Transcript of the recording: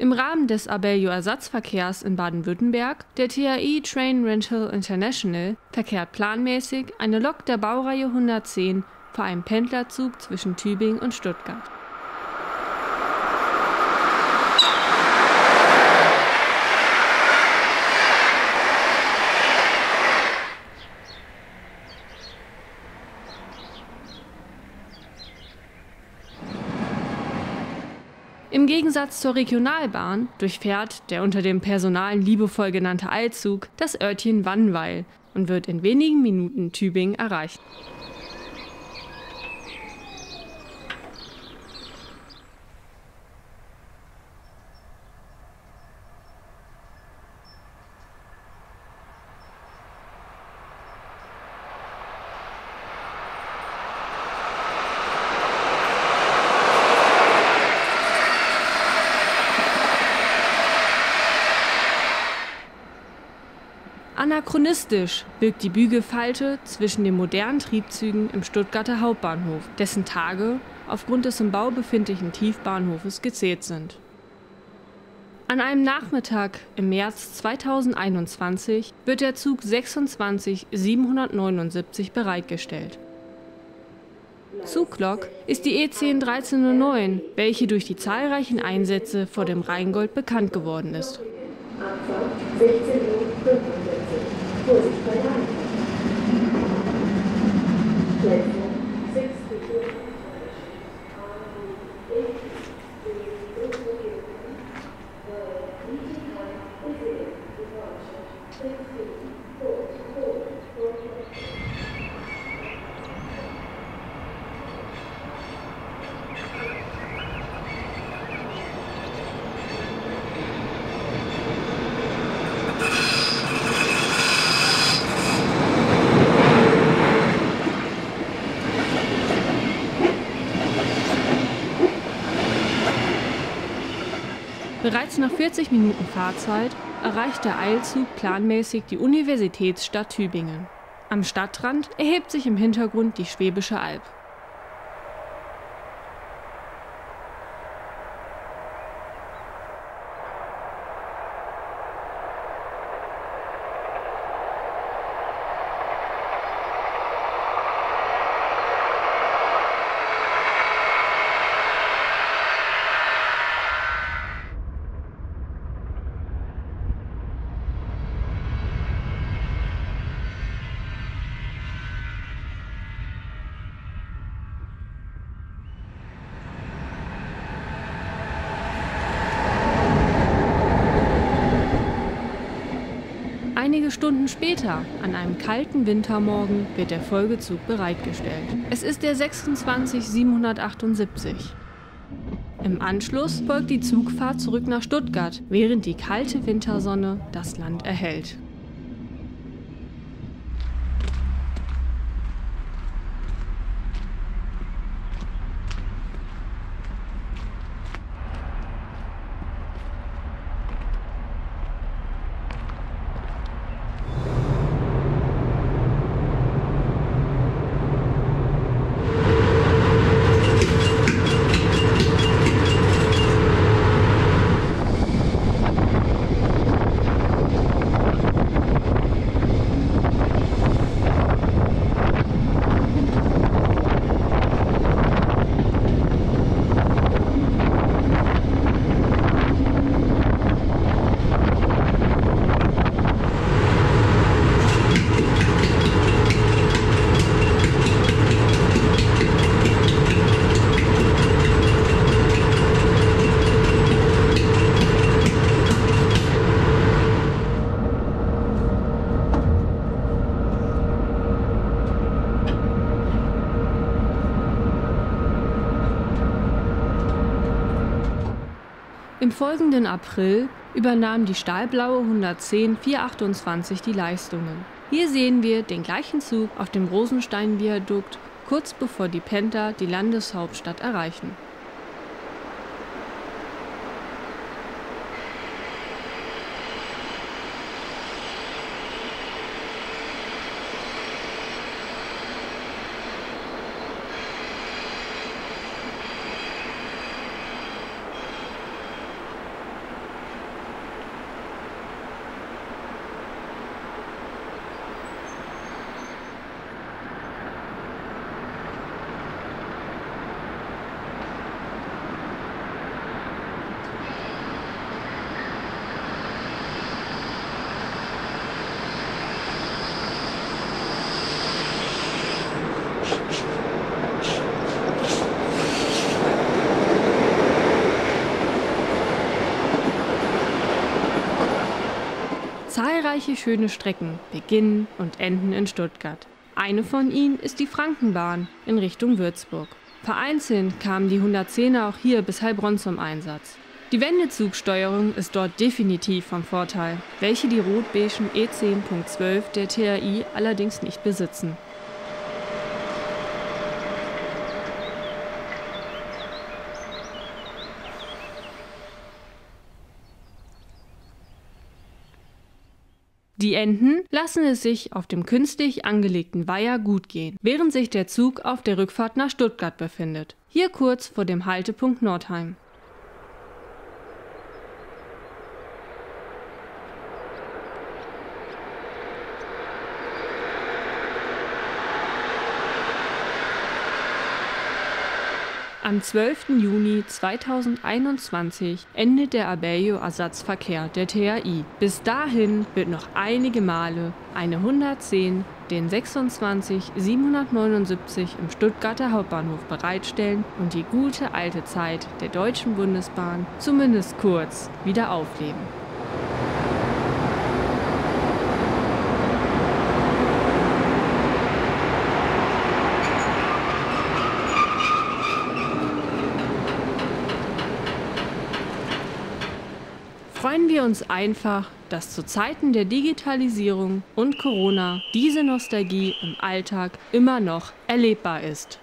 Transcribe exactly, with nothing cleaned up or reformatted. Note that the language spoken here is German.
Im Rahmen des Abellio-Ersatzverkehrs in Baden-Württemberg, der T R I Train Rental International, verkehrt planmäßig eine Lok der Baureihe hundertzehn vor einem Pendlerzug zwischen Tübingen und Stuttgart. Im Gegensatz zur Regionalbahn durchfährt der unter dem Personal liebevoll genannte Eilzug das Örtchen Wannweil und wird in wenigen Minuten Tübingen erreichen. Anachronistisch birgt die Bügelfalte zwischen den modernen Triebzügen im Stuttgarter Hauptbahnhof, dessen Tage aufgrund des im Bau befindlichen Tiefbahnhofes gezählt sind. An einem Nachmittag im März zweitausendeinundzwanzig wird der Zug sechsundzwanzig siebenhundertneunundsiebzig bereitgestellt. Zuglok ist die E zehn dreizehnhundertneun, welche durch die zahlreichen Einsätze vor dem Rheingold bekannt geworden ist. Bereits nach vierzig Minuten Fahrzeit erreicht der Eilzug planmäßig die Universitätsstadt Tübingen. Am Stadtrand erhebt sich im Hintergrund die Schwäbische Alb. Einige Stunden später, an einem kalten Wintermorgen, wird der Folgezug bereitgestellt. Es ist der sechsundzwanzig siebenhundertachtundsiebzig. Im Anschluss folgt die Zugfahrt zurück nach Stuttgart, während die kalte Wintersonne das Land erhellt. Im folgenden April übernahm die stahlblaue hundertzehn vierhundertachtundzwanzig die Leistungen. Hier sehen wir den gleichen Zug auf dem Rosensteinviadukt, kurz bevor die Penta die Landeshauptstadt erreichen. zahlreiche schöne Strecken beginnen und enden in Stuttgart. Eine von ihnen ist die Frankenbahn in Richtung Würzburg. Vereinzelt kamen die hundertzehner auch hier bis Heilbronn zum Einsatz. Die Wendezugsteuerung ist dort definitiv vom Vorteil, welche die rot-beigen E zehn Punkt zwölf der T R I allerdings nicht besitzen. Die Enden lassen es sich auf dem künstlich angelegten Weiher gut gehen, während sich der Zug auf der Rückfahrt nach Stuttgart befindet, hier kurz vor dem Haltepunkt Nordheim. Am zwölften Juni zweitausendeinundzwanzig endet der Abellio-Ersatzverkehr der T R I. Bis dahin wird noch einige Male eine hundertzehn den sechsundzwanzig siebenhundertneunundsiebzig im Stuttgarter Hauptbahnhof bereitstellen und die gute alte Zeit der Deutschen Bundesbahn zumindest kurz wieder aufleben. Freuen wir uns einfach, dass zu Zeiten der Digitalisierung und Corona diese Nostalgie im Alltag immer noch erlebbar ist.